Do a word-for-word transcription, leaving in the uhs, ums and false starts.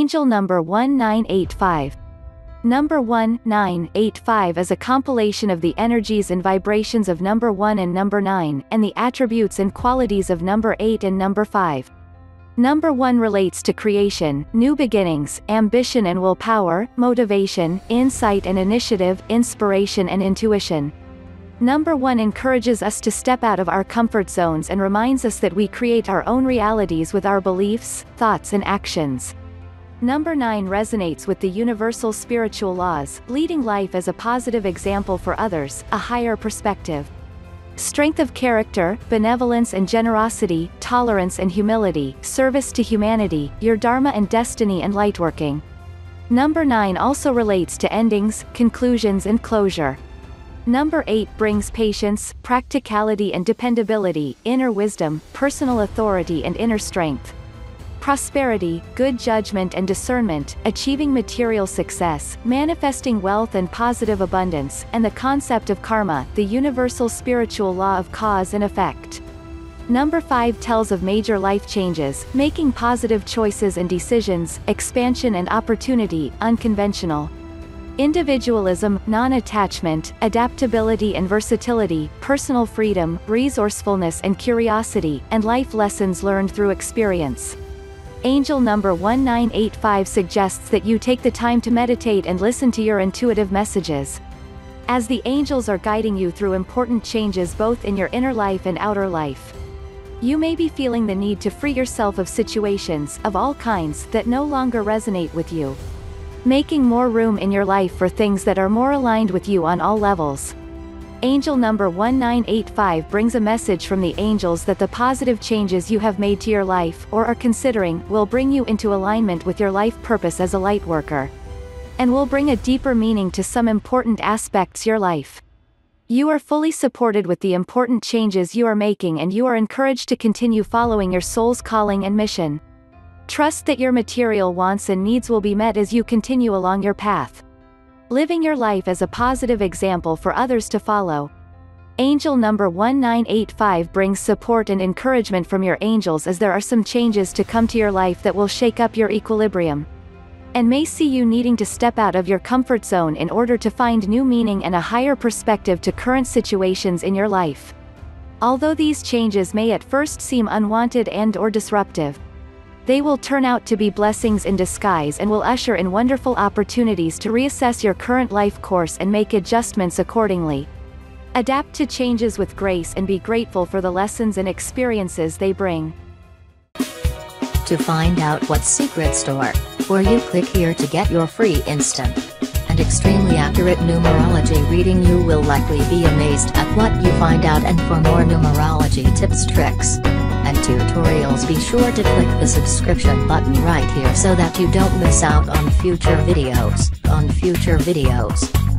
Angel Number one nine eight five. Number one nine eight five is a compilation of the energies and vibrations of number one and number nine, and the attributes and qualities of number eight and number five. Number one relates to creation, new beginnings, ambition and willpower, motivation, insight and initiative, inspiration and intuition. Number one encourages us to step out of our comfort zones and reminds us that we create our own realities with our beliefs, thoughts and actions. Number nine resonates with the universal spiritual laws, leading life as a positive example for others, a higher perspective. Strength of character, benevolence and generosity, tolerance and humility, service to humanity, your dharma and destiny and lightworking. Number nine also relates to endings, conclusions and closure. Number eight brings patience, practicality and dependability, inner wisdom, personal authority and inner strength. Prosperity, good judgment and discernment, achieving material success, manifesting wealth and positive abundance, and the concept of karma, the universal spiritual law of cause and effect. Number five tells of major life changes, making positive choices and decisions, expansion and opportunity, unconventional. Individualism, non-attachment, adaptability and versatility, personal freedom, resourcefulness and curiosity, and life lessons learned through experience. Angel Number one nine eight five suggests that you take the time to meditate and listen to your intuitive messages, as the angels are guiding you through important changes both in your inner life and outer life. You may be feeling the need to free yourself of situations, of all kinds, that no longer resonate with you, making more room in your life for things that are more aligned with you on all levels. Angel Number one nine eight five brings a message from the angels that the positive changes you have made to your life, or are considering, will bring you into alignment with your life purpose as a lightworker, and will bring a deeper meaning to some important aspects of your life. You are fully supported with the important changes you are making, and you are encouraged to continue following your soul's calling and mission. Trust that your material wants and needs will be met as you continue along your path, living your life as a positive example for others to follow. Angel Number one nine eight five brings support and encouragement from your angels, as there are some changes to come to your life that will shake up your equilibrium, and may see you needing to step out of your comfort zone in order to find new meaning and a higher perspective to current situations in your life. Although these changes may at first seem unwanted and/or disruptive, they will turn out to be blessings in disguise and will usher in wonderful opportunities to reassess your current life course and make adjustments accordingly. Adapt to changes with grace and be grateful for the lessons and experiences they bring. To find out what's Secret Store, where you click here to get your free instant and extremely accurate numerology reading. You will likely be amazed at what you find out, and for more numerology tips, tricks, and tutorials, be sure to click the subscription button right here so that you don't miss out on future videos, on future videos.